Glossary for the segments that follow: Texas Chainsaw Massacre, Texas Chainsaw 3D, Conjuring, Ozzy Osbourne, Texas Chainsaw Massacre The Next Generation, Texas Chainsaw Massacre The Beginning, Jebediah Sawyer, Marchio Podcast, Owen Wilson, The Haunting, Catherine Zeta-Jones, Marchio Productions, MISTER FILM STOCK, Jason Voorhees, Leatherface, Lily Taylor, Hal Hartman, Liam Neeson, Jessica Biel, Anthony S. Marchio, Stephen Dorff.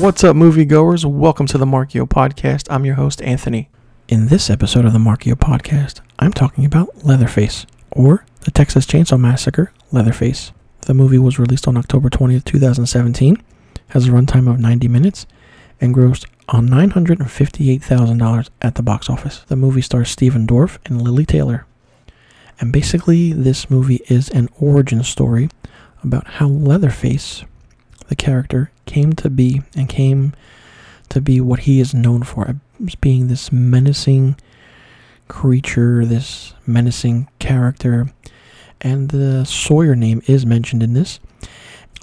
What's up, moviegoers? Welcome to the Marchio Podcast. I'm your host, Anthony. In this episode of the Marchio Podcast, I'm talking about Leatherface, or the Texas Chainsaw Massacre, Leatherface. The movie was released on October 20th, 2017, has a runtime of 90 minutes, and grossed on $958,000 at the box office. The movie stars Stephen Dorff and Lily Taylor. And basically, this movie is an origin story about how Leatherface, the character, came to be what he is known for, as being this menacing creature, this menacing character, and the Sawyer name is mentioned in this.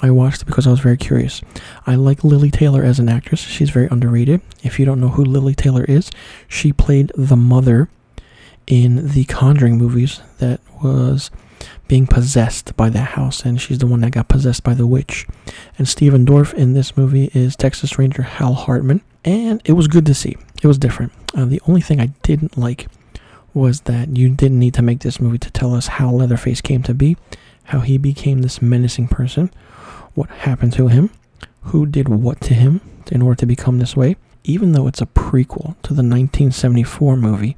I watched it because I was very curious. I like Lily Taylor as an actress. She's very underrated. If you don't know who Lily Taylor is, she played the mother in the Conjuring movies that was being possessed by the house, and she's the one that got possessed by the witch. And Stephen Dorff in this movie is Texas Ranger Hal Hartman, and it was good to see. It was different. The only thing I didn't like was that you didn't need to make this movie to tell us how Leatherface came to be, how he became this menacing person, what happened to him, who did what to him in order to become this way. Even though it's a prequel to the 1974 movie,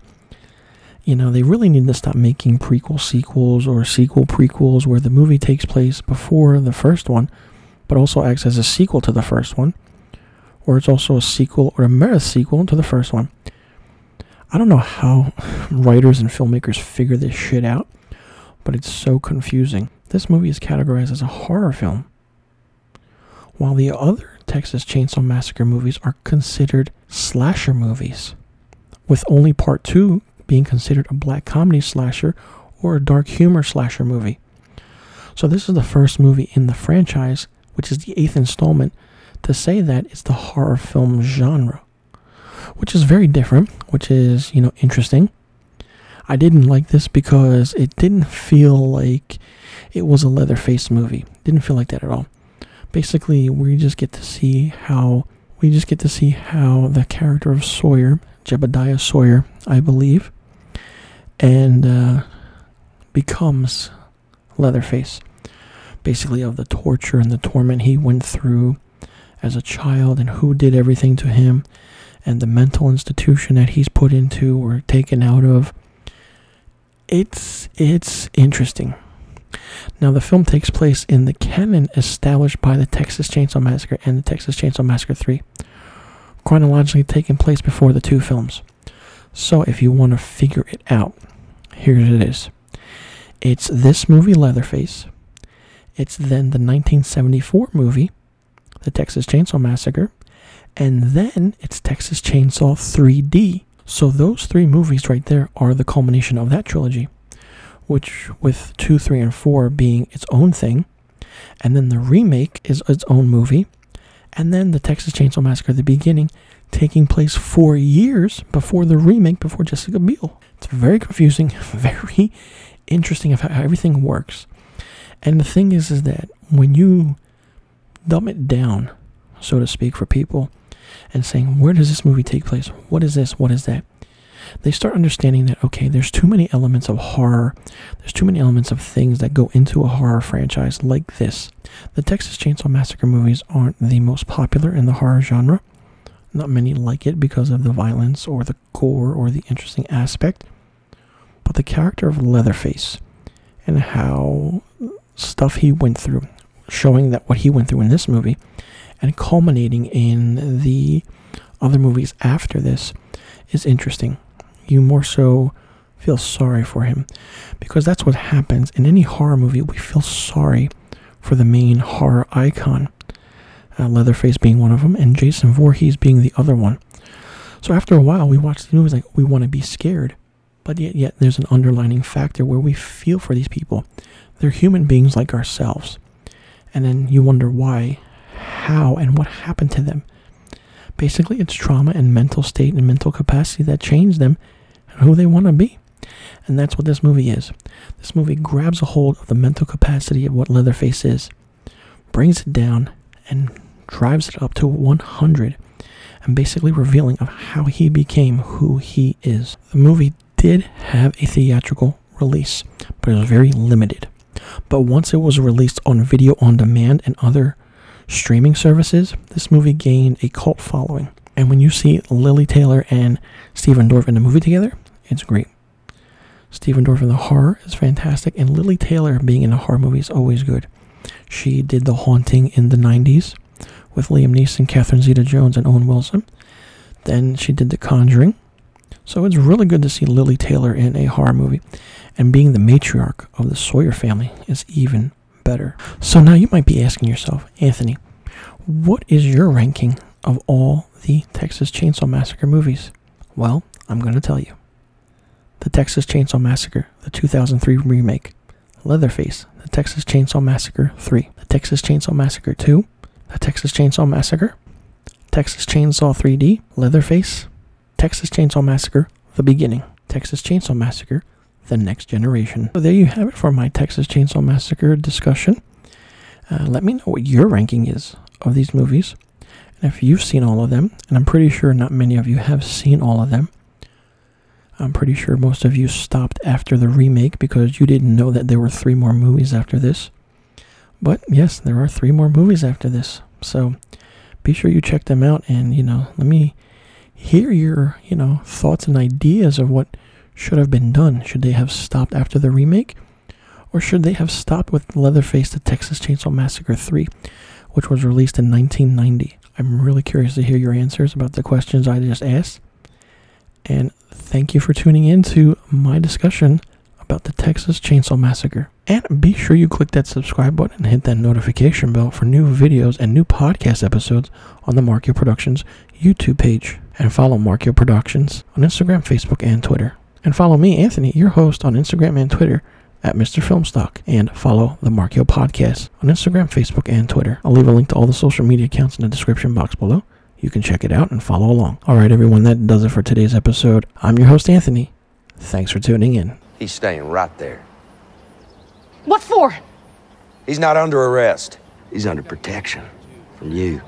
you know, they really need to stop making prequel sequels or sequel prequels where the movie takes place before the first one, but also acts as a sequel to the first one, or it's also a sequel or a meta sequel to the first one. I don't know how writers and filmmakers figure this shit out, but it's so confusing. This movie is categorized as a horror film, while the other Texas Chainsaw Massacre movies are considered slasher movies, with only part 2 being considered a black comedy slasher or a dark humor slasher movie. So this is the first movie in the franchise, which is the 8th installment, to say that it's the horror film genre, which is very different, which is, you know, interesting. I didn't like this because it didn't feel like it was a Leatherface movie. It didn't feel like that at all. Basically, we just get to see how the character of Sawyer, Jebediah Sawyer, I believe, and becomes Leatherface, basically, of the torture and the torment he went through as a child, and who did everything to him, and the mental institution that he's put into or taken out of. It's interesting. Now, the film takes place in the canon established by the Texas Chainsaw Massacre and the Texas Chainsaw Massacre 3, chronologically taking place before the two films. So if you want to figure it out, here it is. It's this movie, Leatherface. It's then the 1974 movie, The Texas Chainsaw Massacre. And then it's Texas Chainsaw 3D. So those three movies right there are the culmination of that trilogy, which with 2, 3, and 4 being its own thing. And then the remake is its own movie. And then the Texas Chainsaw Massacre, The Beginning, taking place 4 years before the remake, before Jessica Biel. It's very confusing, very interesting of how everything works. And the thing is that when you dumb it down, so to speak, for people, and saying, where does this movie take place? What is this? What is that? They start understanding that, okay, there's too many elements of horror. There's too many elements of things that go into a horror franchise like this. The Texas Chainsaw Massacre movies aren't the most popular in the horror genre. Not many like it because of the violence or the gore or the interesting aspect. But the character of Leatherface and how stuff he went through, showing that what he went through in this movie and culminating in the other movies after this, is interesting. You more so feel sorry for him, because that's what happens in any horror movie. We feel sorry for the main horror icon, Leatherface being one of them, and Jason Voorhees being the other one. So after a while, we watch the movies like we want to be scared, but yet there's an underlining factor where we feel for these people. They're human beings like ourselves, and then you wonder why, how, and what happened to them. Basically, it's trauma and mental state and mental capacity that change them and who they want to be. And that's what this movie is. This movie grabs a hold of the mental capacity of what Leatherface is, brings it down, and drives it up to 100, and basically revealing of how he became who he is. The movie did have a theatrical release, but it was very limited. But once it was released on video on demand and other streaming services, this movie gained a cult following. And when you see Lily Taylor and Stephen Dorff in the movie together, it's great. Stephen Dorff in the horror is fantastic, and Lily Taylor being in a horror movie is always good. She did The Haunting in the 90s with Liam Neeson, Catherine Zeta-Jones, and Owen Wilson. Then she did The Conjuring. So it's really good to see Lily Taylor in a horror movie. And being the matriarch of the Sawyer family is even better. So now you might be asking yourself, Anthony, what is your ranking of all the Texas Chainsaw Massacre movies? Well, I'm going to tell you. The Texas Chainsaw Massacre, the 2003 remake. Leatherface, the Texas Chainsaw Massacre 3. The Texas Chainsaw Massacre 2. The Texas Chainsaw Massacre. Texas Chainsaw 3D. Leatherface. Texas Chainsaw Massacre The Beginning. Texas Chainsaw Massacre The Next Generation. So there you have it for my Texas Chainsaw Massacre discussion. Let me know what your ranking is of these movies. And if you've seen all of them, and I'm pretty sure not many of you have seen all of them. I'm pretty sure most of you stopped after the remake because you didn't know that there were 3 more movies after this. But yes, there are 3 more movies after this. So be sure you check them out, and, you know, let me hear your, you know, thoughts and ideas of what should have been done. Should they have stopped after the remake? Or should they have stopped with Leatherface, the Texas Chainsaw Massacre 3, which was released in 1990? I'm really curious to hear your answers about the questions I just asked. And thank you for tuning in to my discussion about the Texas Chainsaw Massacre. And be sure you click that subscribe button and hit that notification bell for new videos and new podcast episodes on the Marchio Productions YouTube page. And follow Marchio Productions on Instagram, Facebook, and Twitter. And follow me, Anthony, your host, on Instagram and Twitter at Mr. Filmstock. And follow the Marchio Podcast on Instagram, Facebook, and Twitter. I'll leave a link to all the social media accounts in the description box below. You can check it out and follow along. All right, everyone, that does it for today's episode. I'm your host, Anthony. Thanks for tuning in. He's staying right there. What for? He's not under arrest. He's under protection from you.